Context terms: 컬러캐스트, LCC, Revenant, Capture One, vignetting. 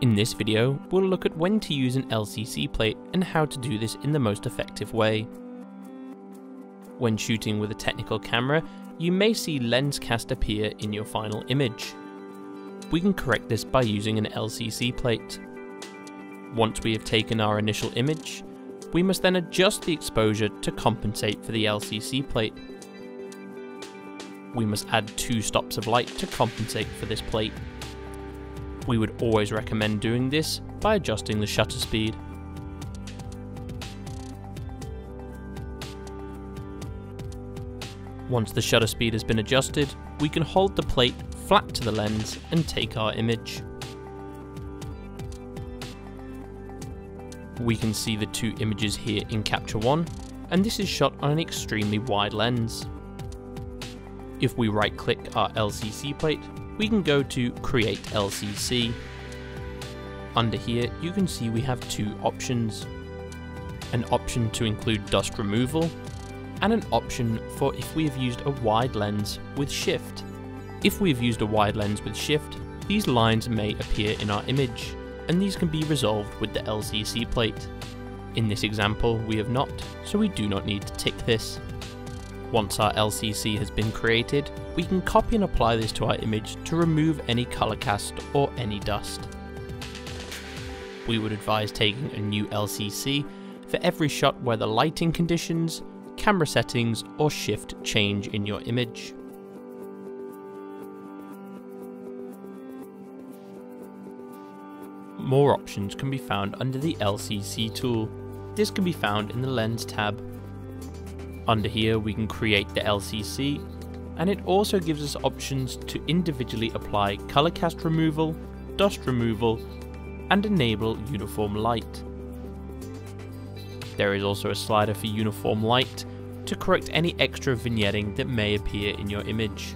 In this video, we'll look at when to use an LCC plate and how to do this in the most effective way. When shooting with a technical camera, you may see lens cast appear in your final image. We can correct this by using an LCC plate. Once we have taken our initial image, we must then adjust the exposure to compensate for the LCC plate. We must add 2 stops of light to compensate for this plate. We would always recommend doing this by adjusting the shutter speed. Once the shutter speed has been adjusted, we can hold the plate flat to the lens and take our image. We can see the 2 images here in Capture One, and this is shot on an extremely wide lens. If we right-click our LCC plate, we can go to Create LCC. Under here, you can see we have 2 options. An option to include dust removal, and an option for if we have used a wide lens with shift. If we have used a wide lens with shift, these lines may appear in our image, and these can be resolved with the LCC plate. In this example, we have not, so we do not need to tick this. Once our LCC has been created, we can copy and apply this to our image to remove any color cast or any dust. We would advise taking a new LCC for every shot where the lighting conditions, camera settings or shift change in your image. More options can be found under the LCC tool. This can be found in the Lens tab. Under here we can create the LCC, and it also gives us options to individually apply color cast removal, dust removal and enable uniform light. There is also a slider for uniform light to correct any extra vignetting that may appear in your image.